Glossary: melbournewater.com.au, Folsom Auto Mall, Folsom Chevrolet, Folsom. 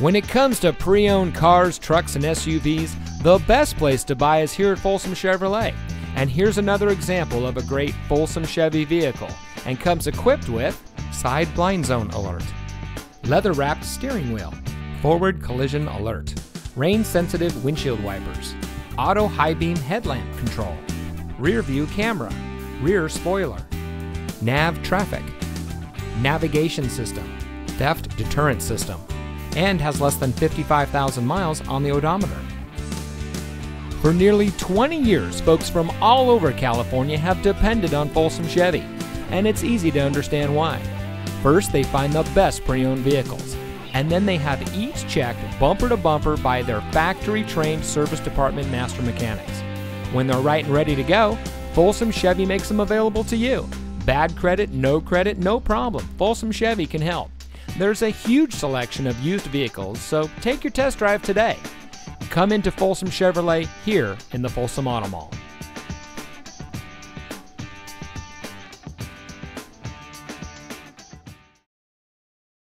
When it comes to pre-owned cars, trucks, and SUVs, the best place to buy is here at Folsom Chevrolet. And here's another example of a great Folsom Chevy vehicle, and comes equipped with side blind zone alert, leather-wrapped steering wheel, forward collision alert, rain-sensitive windshield wipers, auto high-beam headlamp control, rear view camera, rear spoiler, nav traffic, navigation system, theft deterrent system, and has less than 55,000 miles on the odometer. For nearly 20 years, folks from all over California have depended on Folsom Chevy, and it's easy to understand why. First, they find the best pre-owned vehicles, and then they have each checked bumper to bumper by their factory-trained service department master mechanics. When they're right and ready to go, Folsom Chevy makes them available to you. Bad credit, no problem. Folsom Chevy can help. There's a huge selection of used vehicles, so take your test drive today. Come into Folsom Chevrolet here in the Folsom Auto Mall.